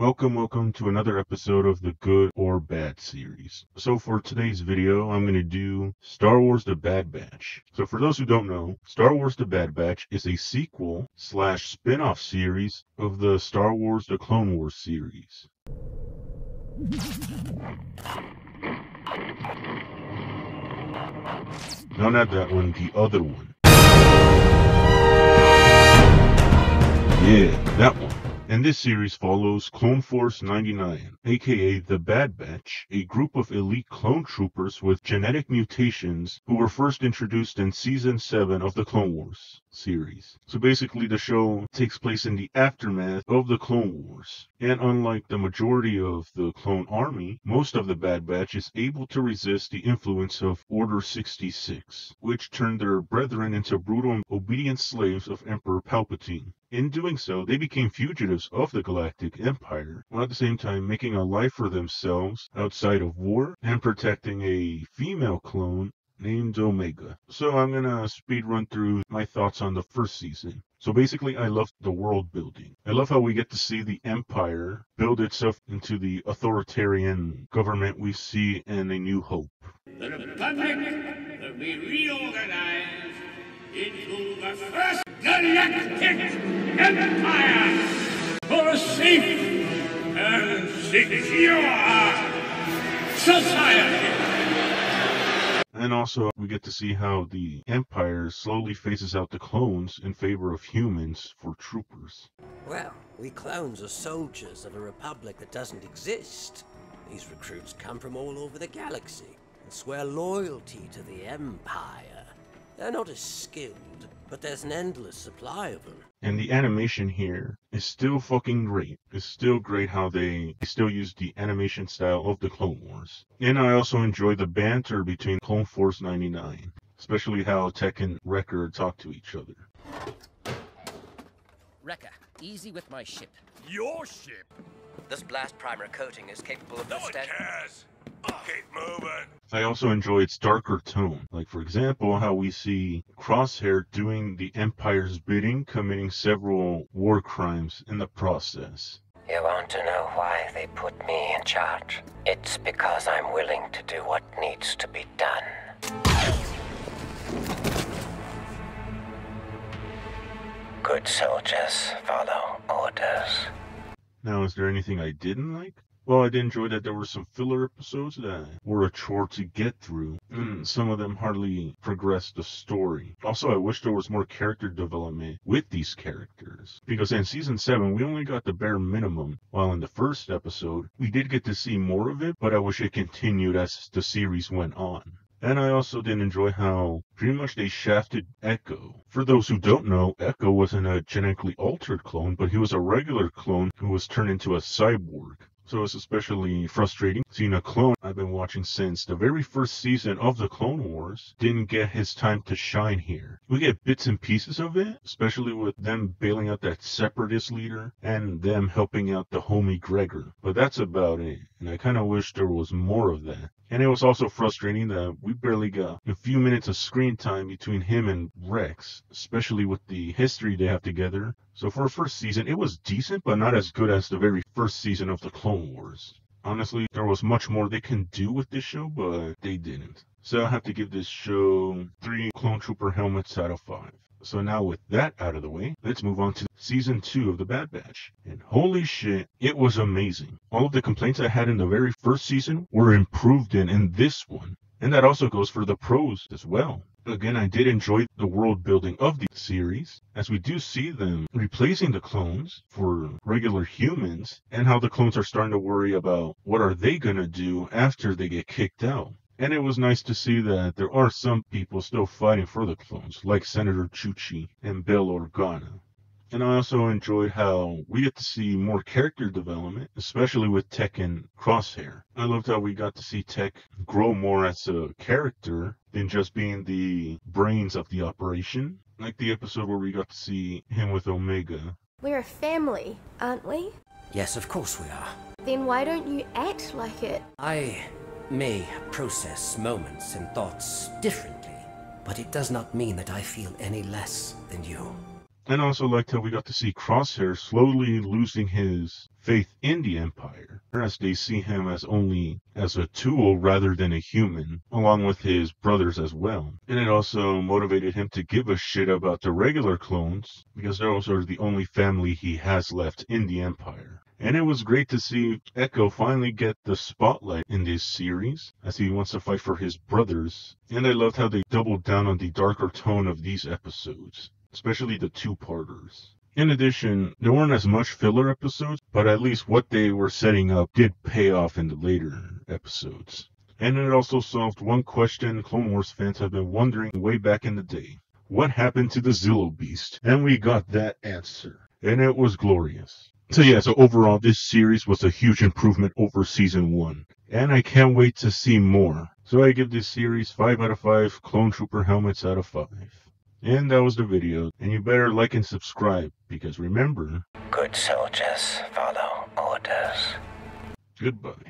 Welcome to another episode of the Good or Bad series. So for today's video, I'm going to do Star Wars The Bad Batch. So for those who don't know, Star Wars The Bad Batch is a sequel slash spin-off series of the Star Wars The Clone Wars series. No, not that one, the other one. Yeah, that one. And this series follows Clone Force 99, aka The Bad Batch, a group of elite clone troopers with genetic mutations who were first introduced in Season 7 of the Clone Wars series. So basically the show takes place in the aftermath of the Clone Wars. And unlike the majority of the clone army, most of the Bad Batch is able to resist the influence of Order 66, which turned their brethren into brutal, obedient slaves of Emperor Palpatine. In doing so, they became fugitives of the Galactic Empire, while at the same time making a life for themselves outside of war and protecting a female clone named Omega. So I'm gonna speedrun through my thoughts on the first season. So basically, I love the world building. I love how we get to see the Empire build itself into the authoritarian government we see in A New Hope. The Republic will be reorganized into the first Galactic Empire for a safe and secure society. And also, we get to see how the Empire slowly phases out the clones in favor of humans for troopers. Well, we clones are soldiers of a republic that doesn't exist. These recruits come from all over the galaxy and swear loyalty to the Empire. They're not as skilled, but there's an endless supply of them. And the animation here is still fucking great. It's still great how they still use the animation style of the Clone Wars. And I also enjoy the banter between Clone Force 99, especially how Tech and Wrecker talk to each other. Wrecker, easy with my ship. Your ship? This blast primer coating is capable of the Keep moving. I also enjoy its darker tone, like for example how we see Crosshair doing the Empire's bidding, committing several war crimes in the process. You want to know why they put me in charge? It's because I'm willing to do what needs to be done. Good soldiers follow orders. Now, is there anything I didn't like? Well, I did enjoy that there were some filler episodes that were a chore to get through, and some of them hardly progressed the story. Also, I wish there was more character development with these characters, because in Season 7, we only got the bare minimum, while in the first episode, we did get to see more of it, but I wish it continued as the series went on. And I also did enjoy how pretty much they shafted Echo. For those who don't know, Echo wasn't a genetically altered clone, but he was a regular clone who was turned into a cyborg. So it's especially frustrating seeing a clone I've been watching since the very first season of the Clone Wars didn't get his time to shine here. We get bits and pieces of it, especially with them bailing out that separatist leader and them helping out the homie Gregor. But that's about it, and I kind of wish there was more of that. And it was also frustrating that we barely got a few minutes of screen time between him and Rex, especially with the history they have together. So for a first season, it was decent, but not as good as the very first season of the Clone Wars. Honestly, there was much more they can do with this show, but they didn't. So I have to give this show 3 Clone Trooper helmets out of 5. So now with that out of the way, let's move on to Season 2 of The Bad Batch. And holy shit, it was amazing. All of the complaints I had in the very first season were improved in this one. And that also goes for the pros as well. Again, I did enjoy the world building of the series, as we do see them replacing the clones for regular humans, and how the clones are starting to worry about what are they gonna do after they get kicked out. And it was nice to see that there are some people still fighting for the clones, like Senator Chuchi and Bail Organa. And I also enjoyed how we get to see more character development, especially with Tech and Crosshair. I loved how we got to see Tech grow more as a character than just being the brains of the operation, like the episode where we got to see him with Omega. We're a family, aren't we? Yes, of course we are. Then why don't you act like it? I may process moments and thoughts differently, but it does not mean that I feel any less than you. And also liked how we got to see Crosshair slowly losing his faith in the Empire, whereas they see him as only as a tool rather than a human, along with his brothers as well. And it also motivated him to give a shit about the regular clones, because they're also the only family he has left in the Empire. And it was great to see Echo finally get the spotlight in this series, as he wants to fight for his brothers. And I loved how they doubled down on the darker tone of these episodes, especially the two-parters. In addition, there weren't as much filler episodes, but at least what they were setting up did pay off in the later episodes. And it also solved one question Clone Wars fans have been wondering way back in the day. What happened to the Zillo Beast? And we got that answer. And it was glorious. So overall, this series was a huge improvement over Season 1. And I can't wait to see more. So I give this series 5 out of 5 Clone Trooper helmets out of 5. And that was the video, and you better like and subscribe, because remember... good soldiers follow orders. Goodbye.